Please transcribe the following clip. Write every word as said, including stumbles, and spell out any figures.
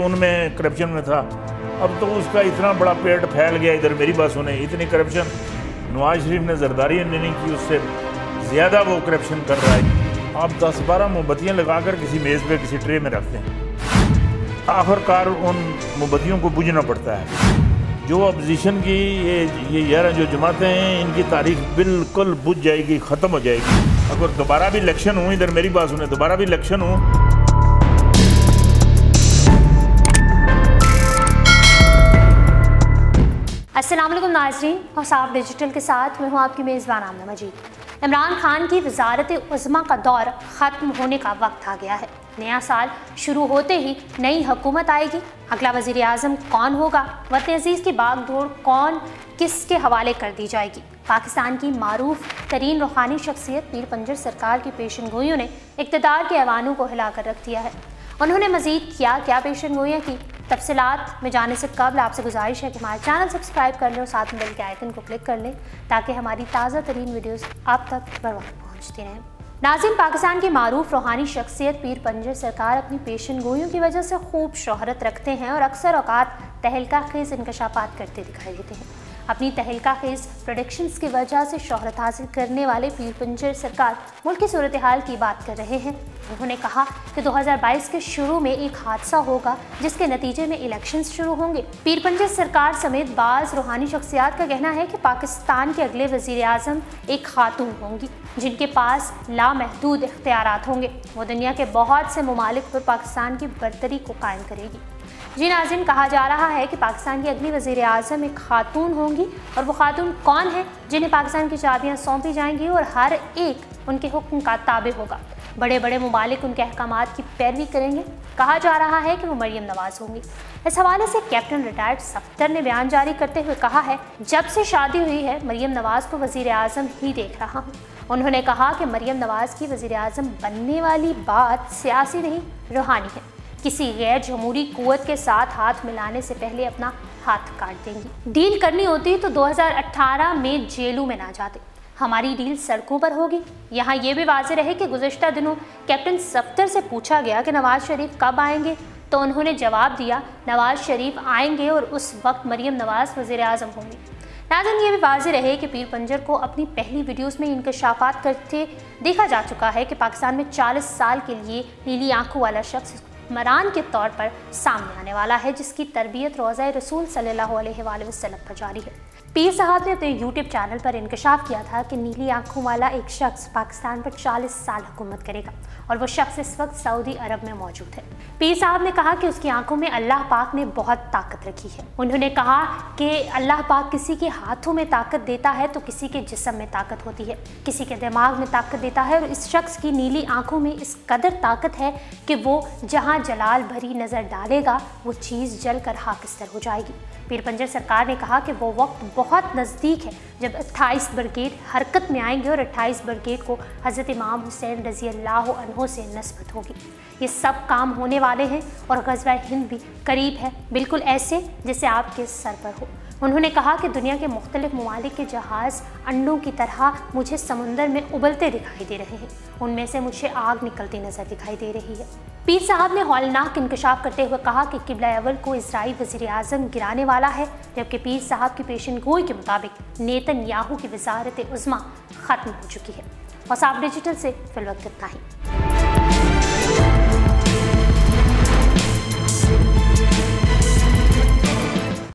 उनमें करप्शन में था। अब तो उसका इतना बड़ा पेट फैल गया इधर, मेरी बात सुने, इतनी करप्शन नवाज शरीफ ने जरदारी ने नहीं की, उससे ज़्यादा वो करप्शन कर रहा है। आप दस बारह मोमबत्तियाँ लगाकर किसी मेज़ पे किसी ट्रे में रखते हैं, आखिरकार उन मोमबत्तियों को बुझना पड़ता है। जो अपोजिशन की ये ये ग्यारह जो जमातें हैं, इनकी तारीख बिल्कुल बुझ जाएगी, ख़त्म हो जाएगी। अगर दोबारा भी इलेक्शन हो, इधर मेरी बात सुने, दोबारा भी इलेक्शन हो, अस्सलामुअलैकुम नाज़रीन, हौसाब डिजिटल के साथ मैं हूँ आपकी मेज़बान आमना मजीद। इमरान खान की वजारत उज़्मा का दौर ख़त्म होने का वक्त आ गया है। नया साल शुरू होते ही नई हुकूमत आएगी, अगला वज़ीर आज़म कौन होगा, वतन अज़ीज़ की बाग दौड़ कौन किस के हवाले कर दी जाएगी। पाकिस्तान की मारूफ तरीन रूहानी शख्सियत पीर पंजर सरकार की पेशन गोइयों ने इक़्तिदार के ऐवानों को हिला कर रख दिया है। उन्होंने मज़ीद क्या क्या पेशन गोइयाँ की, तफसीलात में जाने से कबल आपसे गुजारिश है कि हमारा चैनल सब्सक्राइब कर लें और साथ में बेल के आइकन को क्लिक कर लें ताकि हमारी ताज़ा तरीन वीडियोस आप तक बर वक्त पहुँचती रहें। नाज़रीन, पाकिस्तान की मारूफ रूहानी शख्सियत पीर पंजर सरकार अपनी पेशन गोइयों की वजह से खूब शोहरत रखते हैं और अक्सर औकात तहलका खेज़ इंकशाफात करते दिखाई देते हैं। अपनी तहलका खेज़ प्रोडक्शंस की वजह से शोहरत हासिल करने वाले पीर पंजर सरकार मुल्क की सूरत हाल की बात कर रहे हैं। उन्होंने कहा कि दो हज़ार बाईस के शुरू में एक हादसा होगा जिसके नतीजे में इलेक्शंस शुरू होंगे। पीर पंजर सरकार समेत बाज़ रूहानी शख्सियात का कहना है कि पाकिस्तान के अगले वज़ीर आज़म एक खातून होंगी जिनके पास लामहदूद इख्तियारात होंगे। वो दुनिया के बहुत से ममालिक पर पाकिस्तान की बरतरी को कायम करेगी। जी नाज़रीन, कहा जा रहा है कि पाकिस्तान की अगली वज़ीर आज़म एक खातून होंगी और वो खातून कौन है जिन्हें पाकिस्तान की चाबियाँ सौंपी जाएंगी और हर एक उनके हुक्म का ताबे होगा। बड़े बड़े ममालिक उनके अहकामात की पैरवी करेंगे। कहा जा रहा है कि वो मरियम नवाज़ होंगी। इस हवाले से कैप्टन रिटायर्ड सफदर ने बयान जारी करते हुए कहा है, जब से शादी हुई है मरियम नवाज़ को वज़ीर आज़म ही देख रहा हूँ। उन्होंने कहा कि मरियम नवाज़ की वज़ीर आज़म बनने वाली बात सियासी नहीं रूहानी है। किसी गैर जमहूरी क़ुव्वत के साथ हाथ मिलाने से पहले अपना हाथ काट देंगी। डील करनी होती तो दो हज़ार अट्ठारह में जेलों में ना जाते। हमारी डील सड़कों पर होगी। यहाँ ये भी वाज़े रहे कि गुज़श्ता दिनों कैप्टन सफदर से पूछा गया कि नवाज़ शरीफ कब आएंगे, तो उन्होंने जवाब दिया नवाज़ शरीफ आएंगे और उस वक्त मरियम नवाज़ वज़ीर-ए-आज़म होंगी। नाज़रीन, ये भी वाज़े रहे कि पीर पंजर को अपनी पहली वीडियोस में इंकशाफात करते देखा जा चुका है कि पाकिस्तान में चालीस साल के लिए नीली आँखों वाला शख्स मरान के तौर पर सामने आने वाला है, जिसकी तरबियत रोज़ा रसूल सल्लल्लाहु अलैहि वसल्लम पर जारी है। पीर साहब ने अपने यूट्यूब चैनल पर इंकशाफ किया था कि नीली आंखों वाला एक शख्स पाकिस्तान पर चालीस साल हुकूमत करेगा और वो शख्स इस वक्त सऊदी अरब में मौजूद है। पीर साहब ने कहा कि उसकी आंखों में अल्लाह पाक ने बहुत ताकत रखी है। उन्होंने कहा कि अल्लाह पाक किसी के हाथों में ताकत देता है तो किसी के जिस्म में ताकत होती है, किसी के दिमाग में ताकत देता है, और इस शख्स की नीली आंखों में इस कदर ताकत है कि वो जहाँ जलाल भरी नज़र डालेगा वो चीज़ जल कर हाकिस्तर हो जाएगी। पीर पंजर सरकार ने कहा कि वो वक्त बहुत नज़दीक है जब अट्ठाईस ब्रिगेड हरकत में आएंगे और अट्ठाईस ब्रिगेड को हज़रत इमाम हुसैन रज़ी अल्लाह अन्हो से नस्बत होगी। ये सब काम होने वाले हैं और ग़ज़वा-ए-हिंद भी करीब है, बिल्कुल ऐसे जैसे आपके सर पर हो। उन्होंने कहा कि दुनिया के मुख्तलिफ ममालिक के जहाज़ अंडों की तरह मुझे समुंदर में उबलते दिखाई दे रहे हैं, उनमें से मुझे आग निकलती नज़र दिखाई दे रही है। पीर साहब ने हौलनाक इंकशाफ करते हुए कहा कि किबला अव्वल को इजराइल वज़ीर आज़म गिराने वाला है, जबकि पीर साहब की पेशन गोई के मुताबिक नेतन्याहू की वज़ारत उज़्मा ख़त्म हो चुकी है। और साहब डिजिटल से फिलवक्त इतना ही।